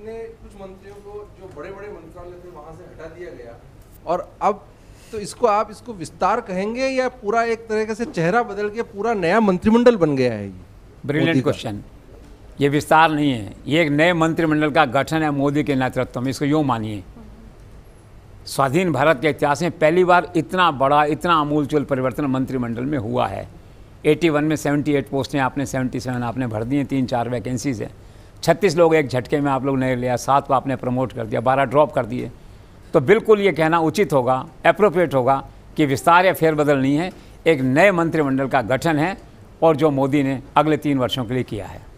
कितने कुछ मंत्रियों को जो बड़े बड़े मंत्रालय थे वहां से हटा दिया गया, और अब तो इसको आप इसको विस्तार कहेंगे या पूरा एक तरीके से चेहरा बदल के पूरा नया मंत्रिमंडल बन गया है? Brilliant question. ये विस्तार नहीं है, ये एक नए मंत्रिमंडल का गठन है मोदी के नेतृत्व में। इसको यूँ मानिए, स्वाधीन भारत के इतिहास में पहली बार इतना बड़ा, इतना अमूलचूल परिवर्तन मंत्रिमंडल में हुआ है। 81 में 78 पोस्टें आपने 77 आपने भर दी हैं, 3-4 वैकेंसीज हैं, 36 लोग एक झटके में आप लोग नहीं लिया, 7 को आपने प्रमोट कर दिया, 12 ड्रॉप कर दिए। तो बिल्कुल ये कहना उचित होगा, एप्रोप्रिएट होगा कि विस्तार या फेरबदल नहीं है, एक नए मंत्रिमंडल का गठन है और जो मोदी ने अगले 3 वर्षों के लिए किया है।